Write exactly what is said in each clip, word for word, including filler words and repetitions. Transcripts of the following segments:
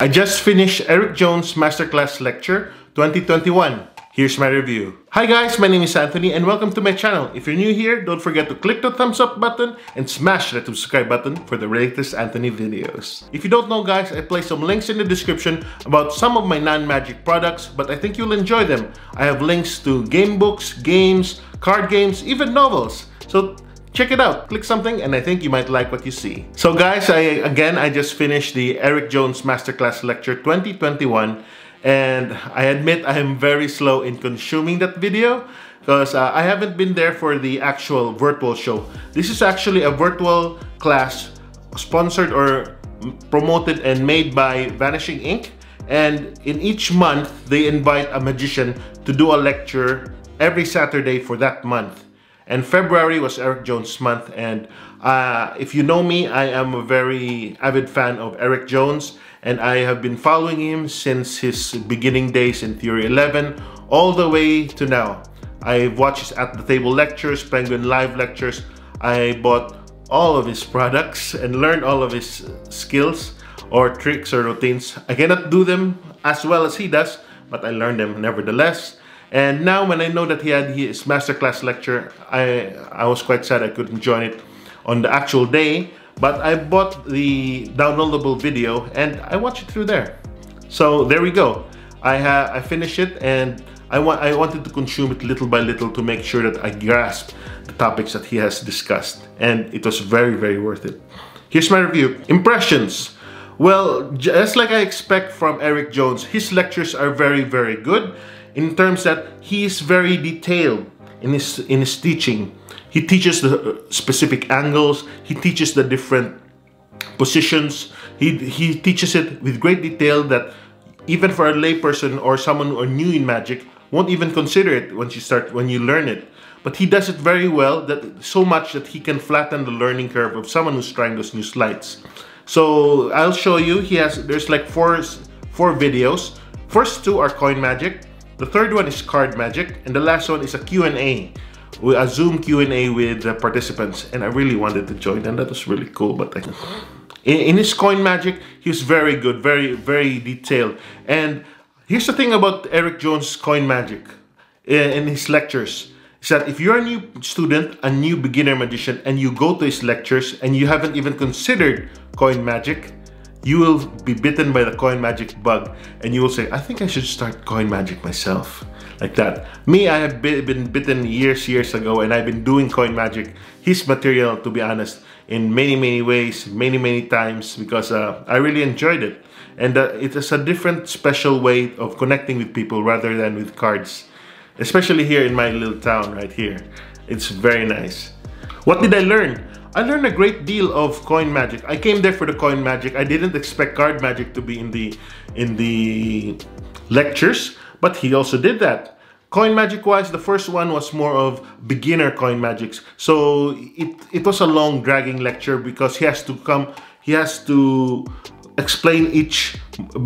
I just finished Eric Jones' Masterclass Lecture twenty twenty-one. Here's my review. Hi guys, my name is Anthony and welcome to my channel. If you're new here, don't forget to click the thumbs up button and smash that subscribe button for the latest Anthony videos. If you don't know guys, I place some links in the description about some of my non-magic products, but I think you'll enjoy them. I have links to game books, games, card games, even novels. So check it out, click something, and I think you might like what you see. So guys, I again, I just finished the Eric Jones Masterclass Lecture twenty twenty-one, and I admit I am very slow in consuming that video because uh, I haven't been there for the actual virtual show. This is actually a virtual class sponsored or promoted and made by Vanishing Incorporated. And in each month, they invite a magician to do a lecture every Saturday for that month. And February was Eric Jones month, and uh, if you know me, I am a very avid fan of Eric Jones, and I have been following him since his beginning days in Theory eleven all the way to now. I've watched his At the Table lectures, Penguin Live lectures. I bought all of his products and learned all of his skills or tricks or routines. I cannot do them as well as he does, but I learned them nevertheless. And now when I know that he had his masterclass lecture, I, I was quite sad I couldn't join it on the actual day. But I bought the downloadable video and I watched it through there. So there we go. I, ha I finished it, and I, wa I wanted to consume it little by little to make sure that I grasp the topics that he has discussed. And it was very, very worth it. Here's my review. Impressions. Well, just like I expect from Eric Jones, his lectures are very, very good. In terms that he is very detailed in his in his teaching. He teaches the specific angles, he teaches the different positions, he, he teaches it with great detail that even for a layperson or someone who are new in magic won't even consider it once you start when you learn it. But he does it very well, that so much that he can flatten the learning curve of someone who's trying those new slides. So I'll show you, he has there's like four four videos. First two are coin magic. The third one is card magic, and the last one is a Q and A, a Zoom Q and A with the participants. And I really wanted to join, and that was really cool. But I, in, in his coin magic, he was very good, very, very detailed. And here's the thing about Eric Jones' coin magic in, in his lectures, is that if you're a new student, a new beginner magician, and you go to his lectures, and you haven't even considered coin magic, you will be bitten by the coin magic bug, and you will say, I think I should start coin magic myself, like that. Me, I have been bitten years, years ago, and I've been doing coin magic, his material, to be honest, in many, many ways, many, many times, because uh, I really enjoyed it. And uh, it is a different, special way of connecting with people rather than with cards, especially here in my little town right here. It's very nice. What did I learn? I learned a great deal of coin magic. I came there for the coin magic. I didn't expect card magic to be in the in the lectures, but he also did that. Coin magic wise, the first one was more of beginner coin magics. So it, it was a long dragging lecture because he has to come, he has to explain each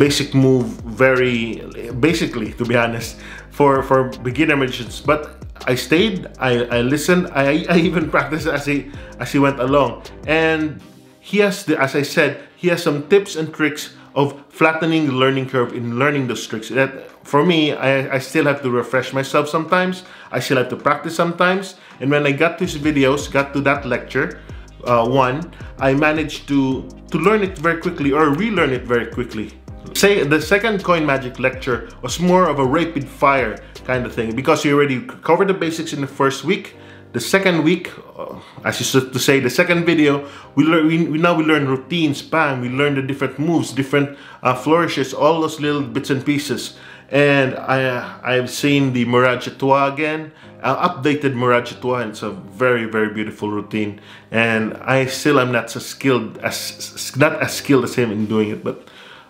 basic move very basically, to be honest, for, for beginner magicians. But I stayed, I, I listened, I, I even practiced as he, as he went along. And he has, the, as I said, he has some tips and tricks of flattening the learning curve in learning those tricks. That, for me, I, I still have to refresh myself sometimes. I still have to practice sometimes. And when I got to his videos, got to that lecture, uh, one, I managed to, to learn it very quickly or relearn it very quickly. Say the second coin magic lecture was more of a rapid fire kind of thing because you already covered the basics in the first week. The second week, uh, as you said to say, the second video, we learn. We, we now we learn routines, bam. We learn the different moves, different uh, flourishes, all those little bits and pieces. And I uh, I've seen the Mirage Etoile again, uh, updated Mirage Etoile. It's a very very beautiful routine, and I still am not so skilled as not as skilled as him in doing it, but.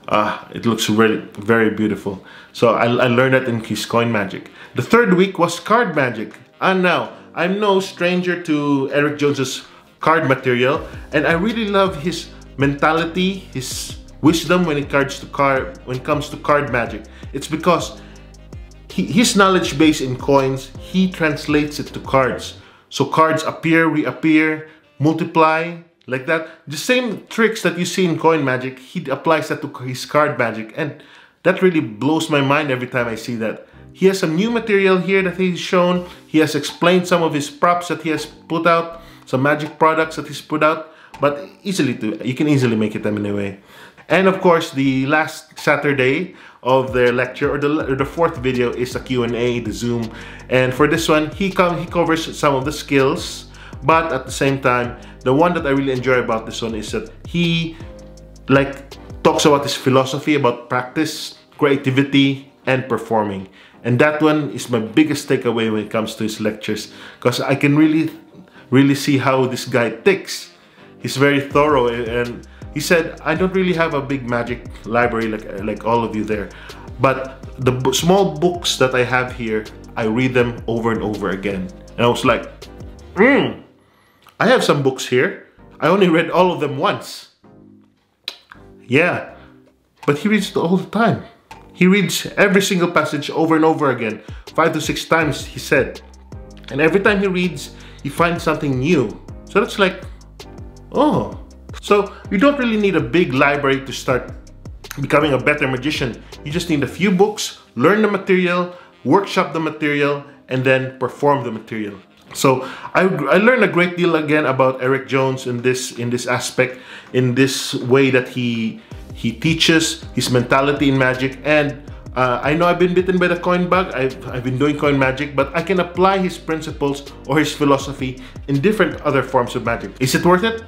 Uh, it looks really very beautiful. So I, I learned that in his coin magic. The third week was card magic. And now, I'm no stranger to Eric Jones's card material. And I really love his mentality, his wisdom when it comes to card, when it comes to card magic. It's because he, his knowledge base in coins, he translates it to cards. So cards appear, reappear, multiply, like that. The same tricks that you see in coin magic, he applies that to his card magic, and that really blows my mind every time I see that. He has some new material here that he's shown. He has explained some of his props that he has put out, some magic products that he's put out, but easily to, you can easily make it them in a way. And of course, the last Saturday of their lecture, or the, or the fourth video, is the Q and A, the Zoom. And for this one, he, co he covers some of the skills, but at the same time, the one that I really enjoy about this one is that he like talks about his philosophy about practice, creativity, and performing. And that one is my biggest takeaway when it comes to his lectures, because I can really, really see how this guy ticks. He's very thorough, and he said, I don't really have a big magic library like, like all of you there, but the b small books that I have here, I read them over and over again. And I was like, mm, I have some books here. I only read all of them once. Yeah, but he reads it all the time. He reads every single passage over and over again, five to six times, he said. And every time he reads, he finds something new. So that's like, oh. So you don't really need a big library to start becoming a better magician. You just need a few books, learn the material, workshop the material, and then perform the material. So I, I learned a great deal again about Eric Jones in this, in this aspect, in this way that he He teaches his mentality in magic, and uh, I know I've been bitten by the coin bug. I've, I've been doing coin magic, but I can apply his principles or his philosophy in different other forms of magic. Is it worth it?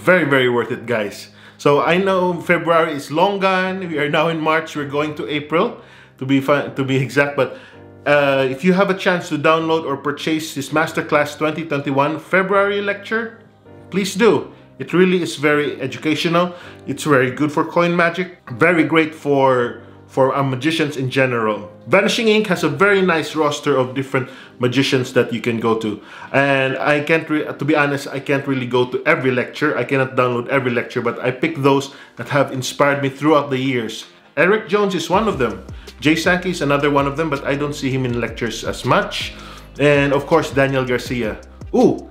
Very, very worth it, guys. So I know February is long gone. We are now in March. We're going to April, to be fun, to be exact. But uh, if you have a chance to download or purchase his Masterclass twenty twenty-one February lecture, please do. It really is very educational. It's very good for coin magic. Very great for, for uh, magicians in general. Vanishing Incorporated has a very nice roster of different magicians that you can go to. And I can't, re to be honest, I can't really go to every lecture. I cannot download every lecture, but I pick those that have inspired me throughout the years. Eric Jones is one of them. Jay Sankey is another one of them, but I don't see him in lectures as much. And of course, Daniel Garcia. Ooh!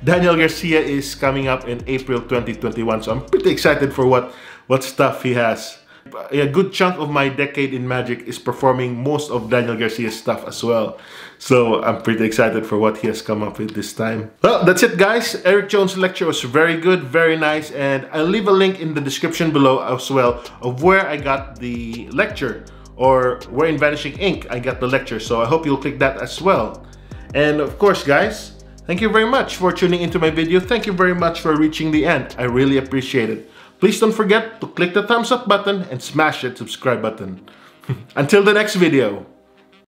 Daniel Garcia is coming up in April twenty twenty-one, so I'm pretty excited for what, what stuff he has. A good chunk of my decade in magic is performing most of Daniel Garcia's stuff as well. So I'm pretty excited for what he has come up with this time. Well, that's it, guys. Eric Jones' lecture was very good, very nice, and I'll leave a link in the description below as well of where I got the lecture, or where in Vanishing Incorporated I got the lecture, so I hope you'll click that as well. And of course, guys, thank you very much for tuning into my video. Thank you very much for reaching the end. I really appreciate it. Please don't forget to click the thumbs up button and smash that subscribe button. Until the next video.